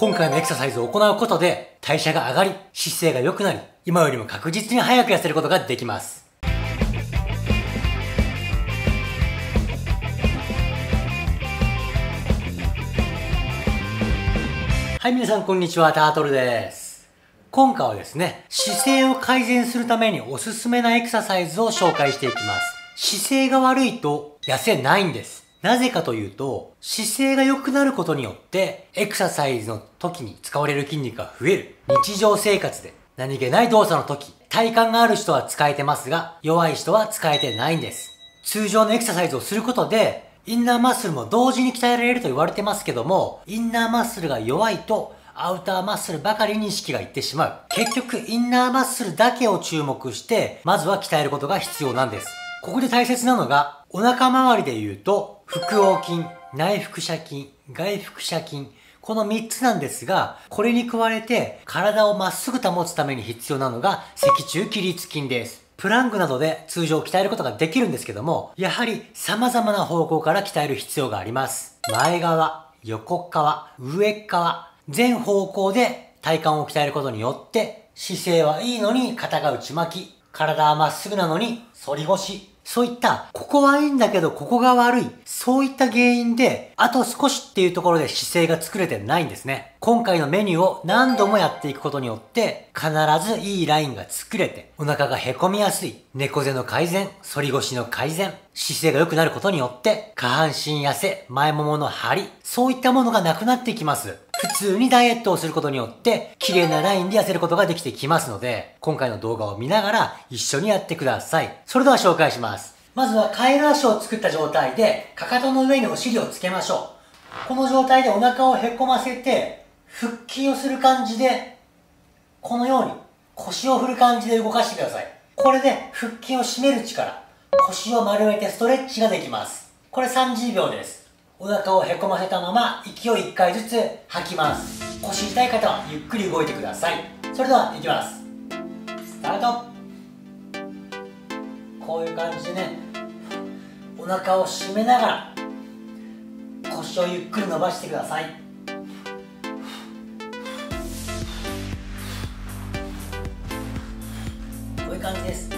今回のエクササイズを行うことで代謝が上がり、姿勢が良くなり、今よりも確実に早く痩せることができます。はい、皆さんこんにちは、タートルです。今回はですね、姿勢を改善するためにおすすめなエクササイズを紹介していきます。姿勢が悪いと痩せないんです。なぜかというと、姿勢が良くなることによって、エクササイズの時に使われる筋肉が増える。日常生活で何気ない動作の時、体幹がある人は使えてますが、弱い人は使えてないんです。通常のエクササイズをすることで、インナーマッスルも同時に鍛えられると言われてますけども、インナーマッスルが弱いと、アウターマッスルばかりに意識がいってしまう。結局、インナーマッスルだけを注目して、まずは鍛えることが必要なんです。ここで大切なのが、お腹周りで言うと、腹横筋、内腹斜筋、外腹斜筋、この3つなんですが、これに加えて、体をまっすぐ保つために必要なのが、脊柱起立筋です。プランクなどで通常鍛えることができるんですけども、やはり様々な方向から鍛える必要があります。前側、横側、上側、全方向で体幹を鍛えることによって、姿勢はいいのに肩が内巻き、体はまっすぐなのに反り腰、そういった、ここはいいんだけどここが悪い。そういった原因で、あと少しっていうところで姿勢が作れてないんですね。今回のメニューを何度もやっていくことによって、必ずいいラインが作れて、お腹が凹みやすい、猫背の改善、反り腰の改善、姿勢が良くなることによって、下半身痩せ、前ももの張り、そういったものがなくなってきます。普通にダイエットをすることによって、綺麗なラインで痩せることができてきますので、今回の動画を見ながら一緒にやってください。それでは紹介します。まずはカエル足を作った状態で、かかとの上にお尻をつけましょう。この状態でお腹をへこませて、腹筋をする感じで、このように腰を振る感じで動かしてください。これで腹筋を締める力、腰を丸めてストレッチができます。これ30秒です。お腹をへこませたまま息を1回ずつ吐きます。腰痛い方はゆっくり動いてください。それでは行きます。スタート。こういう感じでね、お腹を締めながら腰をゆっくり伸ばしてください。こういう感じです。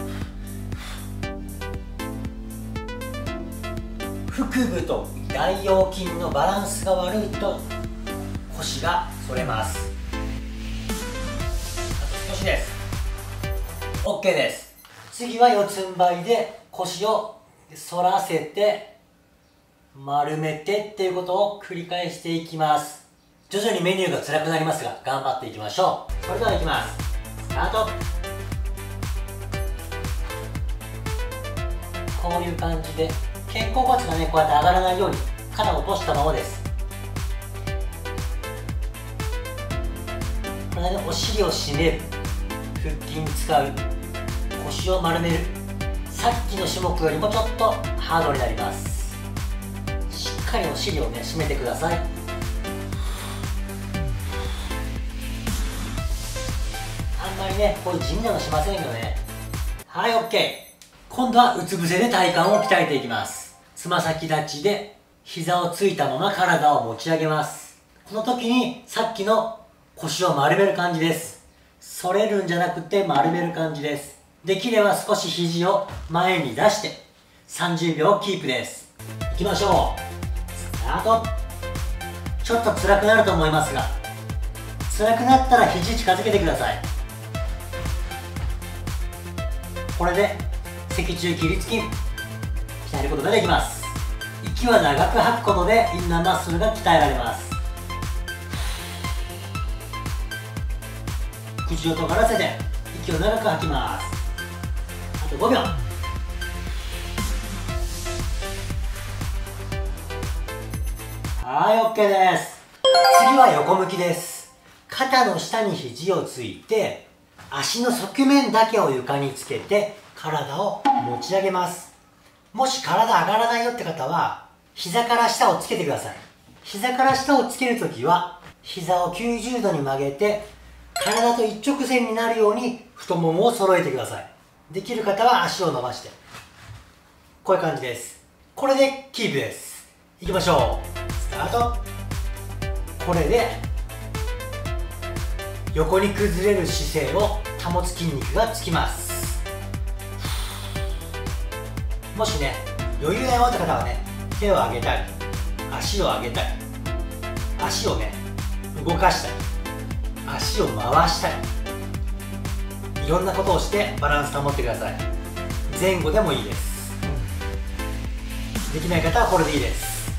腹部と大腰筋のバランスが悪いと腰が反れます。あと少しです。 OK です。次は四つん這いで腰を反らせて丸めてっていうことを繰り返していきます。徐々にメニューが辛くなりますが頑張っていきましょう。それではいきます。スタート。こういう感じで肩甲骨がね、こうやって上がらないように肩を落としたままです。これでお尻を締める、腹筋使う、腰を丸める、さっきの種目よりもちょっとハードになります。しっかりお尻をね、締めてください。あんまりね、こういう地味なのしませんよね。はい、 OK。今度はうつ伏せで体幹を鍛えていきます。つま先立ちで膝をついたまま体を持ち上げます。この時にさっきの腰を丸める感じです。反れるんじゃなくて丸める感じです。できれば少し肘を前に出して30秒キープです。いきましょう。スタート。ちょっと辛くなると思いますが、辛くなったら肘近づけてください。これで脊柱起立筋鍛えることができます。息は長く吐くことでインナーマッスルが鍛えられます。口を尖らせて息を長く吐きます。あと5秒。はい、 OK です。次は横向きです。肩の下に肘をついて足の側面だけを床につけて体を持ち上げます。もし体上がらないよって方は膝から下をつけてください。膝から下をつけるときは膝を90度に曲げて体と一直線になるように太ももを揃えてください。できる方は足を伸ばして、こういう感じです。これでキープです。いきましょう。スタート。これで横に崩れる姿勢を保つ筋肉がつきます。もしね余裕が余った方はね、手を上げたり足を上げたり足をね動かしたり足を回したり、いろんなことをしてバランス保ってください。前後でもいいです。できない方はこれでいいです。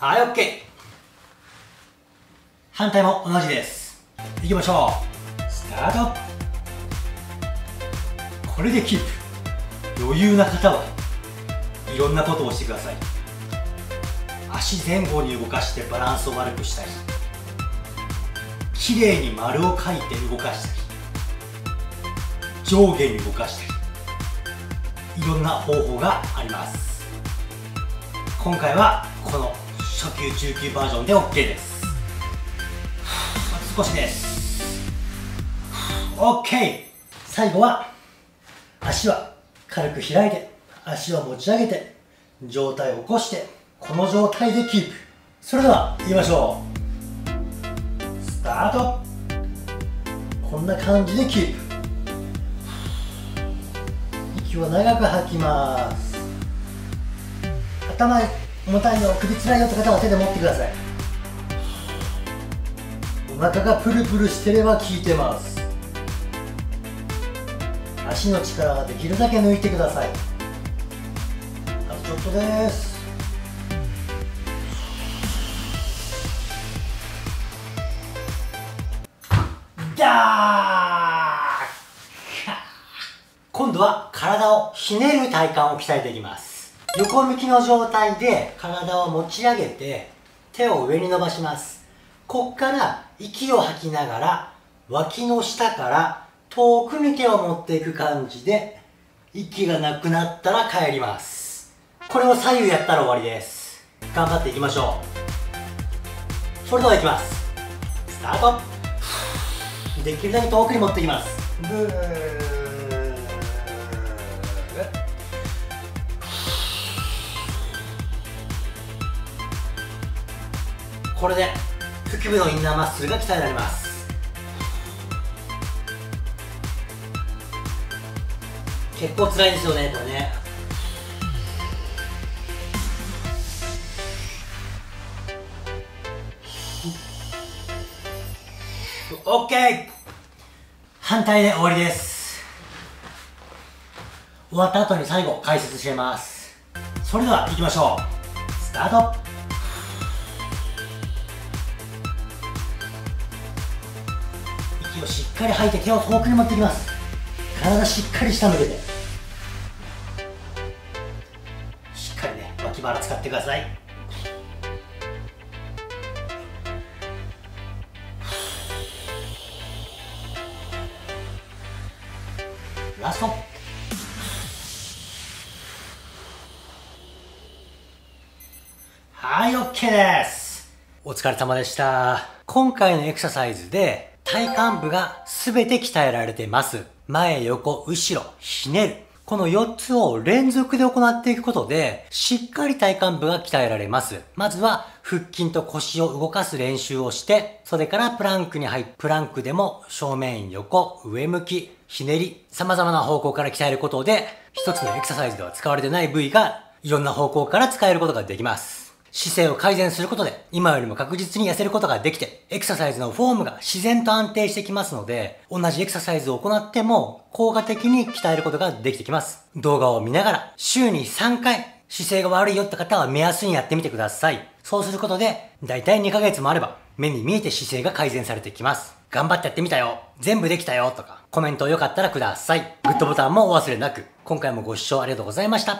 はい、 OK。 反対も同じです。いきましょう。スタート。これでキープ。余裕な方はいろんなことをしてください。足前後に動かしてバランスを悪くしたり、きれいに丸を描いて動かしたり、上下に動かしたり、いろんな方法があります。今回はこの初級中級バージョンで OK です。少しです。 OK。 最後は足は軽く開いて、足を持ち上げて、上体を起こして、この状態でキープ。それでは言いましょう。スタート。こんな感じでキープ。息を長く吐きます。頭重たいの、首つらいよって方は手で持ってください。お腹がプルプルしてれば効いてます。足の力はできるだけ抜いてください。あとちょっとです。ダーッ。今度は体をひねる体幹を鍛えていきます。横向きの状態で体を持ち上げて、手を上に伸ばします。こっから息を吐きながら、脇の下から遠くに手を持っていく感じで、息がなくなったら帰ります。これを左右やったら終わりです。頑張っていきましょう。それではいきます。スタート。できるだけ遠くに持っていきます。ブー。これで腹部のインナーマッスルが鍛えられます。結構辛いですよね、これね。OK。 反対で終わりです。終わった後に最後解説してます。それでは行きましょう。スタート。しっかり吐いて、手を遠くに持ってきます。体しっかり下向けて、しっかりね脇腹使ってください。ラスト。はい、 OK です。お疲れ様でした。今回のエクササイズで体幹部がすべて鍛えられてます。前横後ろひねる、この4つを連続で行っていくことで、しっかり体幹部が鍛えられます。まずは腹筋と腰を動かす練習をして、それからプランクに入って、プランクでも正面横上向きひねり、様々な方向から鍛えることで、一つのエクササイズでは使われてない部位がいろんな方向から使えることができます。姿勢を改善することで、今よりも確実に痩せることができて、エクササイズのフォームが自然と安定してきますので、同じエクササイズを行っても効果的に鍛えることができてきます。動画を見ながら週に3回姿勢が悪いよって方は目安にやってみてください。そうすることで、だいたい2ヶ月もあれば目に見えて姿勢が改善されてきます。頑張ってやってみたよ、全部できたよとか、コメントよかったらください。グッドボタンもお忘れなく。今回もご視聴ありがとうございました。